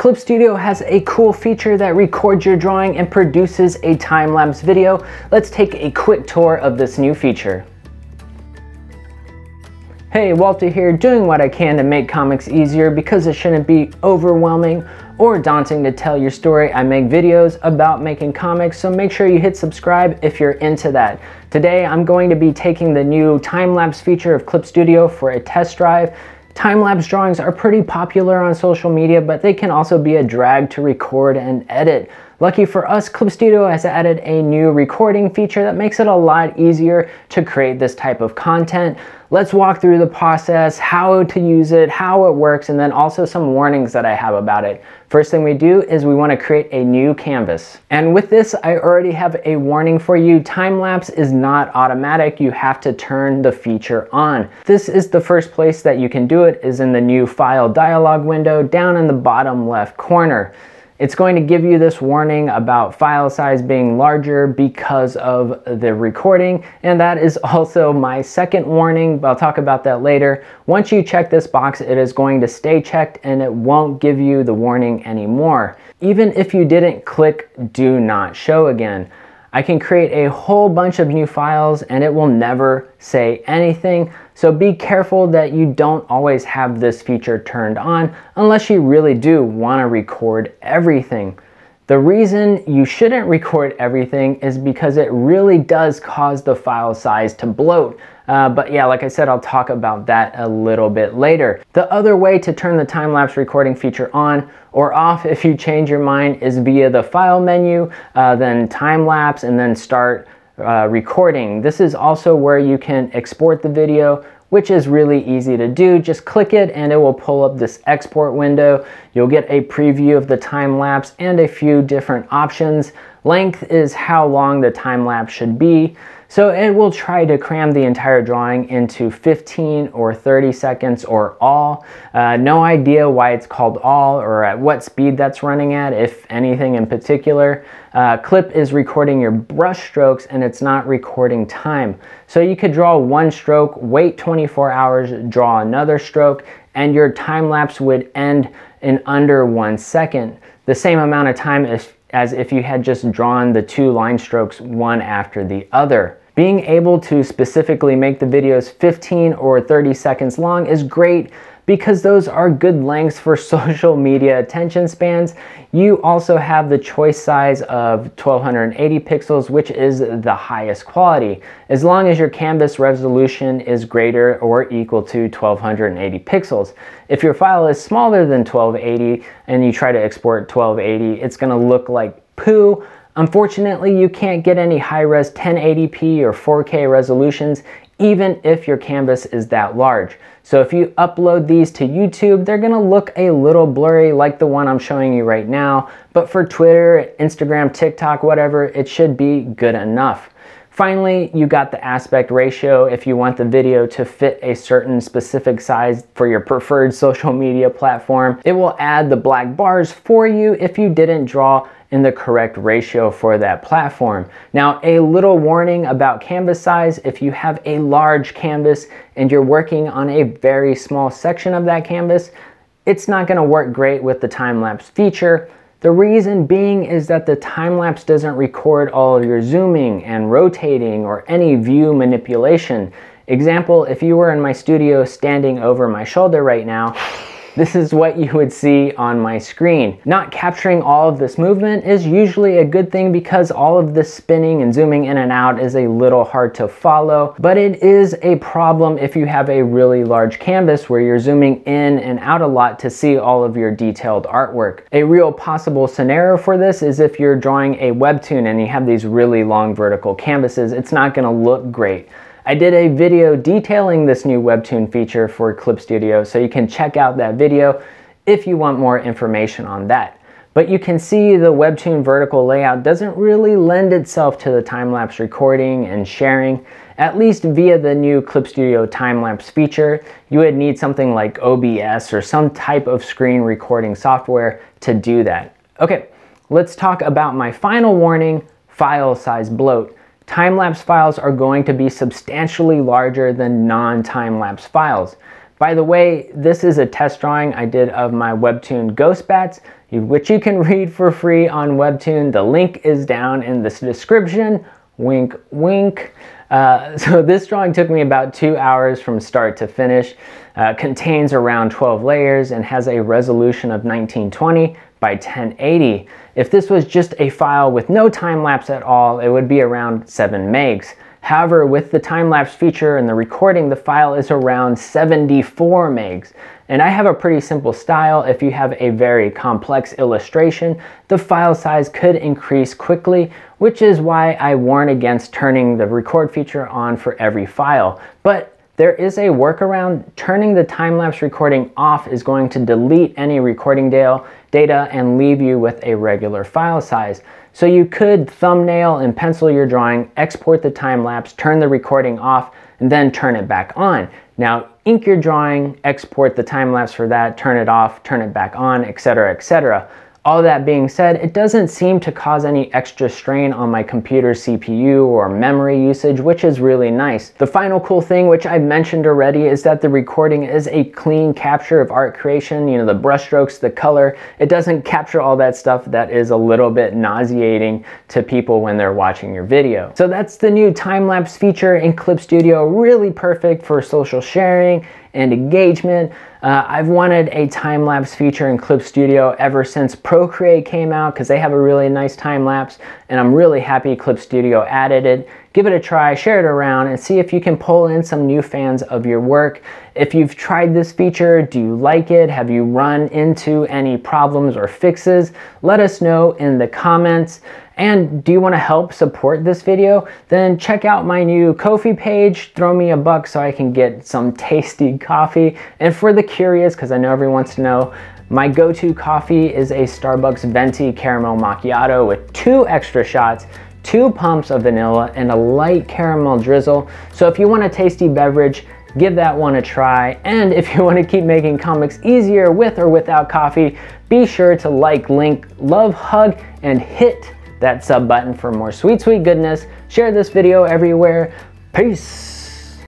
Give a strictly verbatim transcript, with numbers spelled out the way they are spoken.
Clip Studio has a cool feature that records your drawing and produces a time-lapse video. Let's take a quick tour of this new feature. Hey, Walter here, doing what I can to make comics easier because it shouldn't be overwhelming or daunting to tell your story. I make videos about making comics, so make sure you hit subscribe if you're into that. Today, I'm going to be taking the new time-lapse feature of Clip Studio for a test drive. Time-lapse drawings are pretty popular on social media, but they can also be a drag to record and edit. Lucky for us, Clip Studio has added a new recording feature that makes it a lot easier to create this type of content. Let's walk through the process, how to use it, how it works, and then also some warnings that I have about it. First thing we do is we want to create a new canvas. And with this, I already have a warning for you. Time-lapse is not automatic. You have to turn the feature on. This is the first place that you can do it, is in the new file dialog window down in the bottom left corner. It's going to give you this warning about file size being larger because of the recording, and that is also my second warning, but I'll talk about that later. Once you check this box, it is going to stay checked and it won't give you the warning anymore. Even if you didn't click do not show again, I can create a whole bunch of new files and it will never say anything. So be careful that you don't always have this feature turned on unless you really do want to record everything. The reason you shouldn't record everything is because it really does cause the file size to bloat. Uh, but yeah, like I said, I'll talk about that a little bit later. The other way to turn the time-lapse recording feature on or off if you change your mind is via the file menu, uh, then time-lapse, and then start uh, recording. This is also where you can export the video, which is really easy to do. Just click it and it will pull up this export window. You'll get a preview of the time-lapse and a few different options. Length is how long the time-lapse should be. So it will try to cram the entire drawing into fifteen or thirty seconds or all. Uh, no idea why it's called all or at what speed that's running at, if anything in particular. Uh, Clip is recording your brush strokes and it's not recording time. So you could draw one stroke, wait twenty-four hours, draw another stroke, and your time-lapse would end in under one second. The same amount of time as as if you had just drawn the two line strokes one after the other. Being able to specifically make the videos fifteen or thirty seconds long is great because those are good lengths for social media attention spans. You also have the choice size of twelve eighty pixels, which is the highest quality, as long as your canvas resolution is greater or equal to twelve eighty pixels. If your file is smaller than twelve eighty and you try to export twelve eighty, it's gonna look like poo. Unfortunately, you can't get any high-res ten eighty p or four K resolutions even if your canvas is that large. So if you upload these to YouTube, they're gonna look a little blurry like the one I'm showing you right now, but for Twitter, Instagram, TikTok, whatever, it should be good enough. Finally, you got the aspect ratio if you want the video to fit a certain specific size for your preferred social media platform. It will add the black bars for you if you didn't draw in the correct ratio for that platform. Now, a little warning about canvas size. If you have a large canvas and you're working on a very small section of that canvas, it's not gonna work great with the time-lapse feature. The reason being is that the time-lapse doesn't record all of your zooming and rotating or any view manipulation. Example, if you were in my studio standing over my shoulder right now, this is what you would see on my screen. Not capturing all of this movement is usually a good thing because all of this spinning and zooming in and out is a little hard to follow, but it is a problem if you have a really large canvas where you're zooming in and out a lot to see all of your detailed artwork. A real possible scenario for this is if you're drawing a webtoon and you have these really long vertical canvases, it's not gonna look great. I did a video detailing this new Webtoon feature for Clip Studio, so you can check out that video if you want more information on that. But you can see the Webtoon vertical layout doesn't really lend itself to the time-lapse recording and sharing, at least via the new Clip Studio time-lapse feature. You would need something like O B S or some type of screen recording software to do that. Okay, let's talk about my final warning, file size bloat. Time-lapse files are going to be substantially larger than non-time-lapse files. By the way, this is a test drawing I did of my webtoon Ghost Bats. which you can read for free on Webtoon. The link is down in the description. Wink, wink. Uh, so this drawing took me about two hours from start to finish. Uh, contains around twelve layers and has a resolution of nineteen twenty by ten eighty. If this was just a file with no time lapse at all, it would be around seven megs. However, with the time lapse feature and the recording, the file is around seventy-four megs. And I have a pretty simple style. If you have a very complex illustration, the file size could increase quickly, which is why I warn against turning the record feature on for every file. But there is a workaround. Turning the time-lapse recording off is going to delete any recording data and leave you with a regular file size. So you could thumbnail and pencil your drawing, export the time-lapse, turn the recording off, and then turn it back on. Now, ink your drawing, export the time-lapse for that, turn it off, turn it back on, et cetera, et cetera. All that being said, it doesn't seem to cause any extra strain on my computer's C P U or memory usage, which is really nice. The final cool thing, which I mentioned already, is that the recording is a clean capture of art creation. You know, the brushstrokes, the color, it doesn't capture all that stuff that is a little bit nauseating to people when they're watching your video. So that's the new time-lapse feature in Clip Studio, really perfect for social sharing and engagement. Uh, I've wanted a time-lapse feature in Clip Studio ever since Procreate came out because they have a really nice time-lapse, and I'm really happy Clip Studio added it. Give it a try, share it around, and see if you can pull in some new fans of your work. If you've tried this feature, do you like it? Have you run into any problems or fixes? Let us know in the comments. And do you want to help support this video? Then check out my new Ko-fi page. Throw me a buck so I can get some tasty coffee. And for the curious, because I know everyone wants to know, my go-to coffee is a Starbucks Venti Caramel Macchiato with two extra shots, two pumps of vanilla, and a light caramel drizzle. So if you want a tasty beverage, give that one a try. And if you want to keep making comics easier with or without coffee, be sure to like, link, love, hug, and hit that sub button for more sweet, sweet goodness. Share this video everywhere. Peace.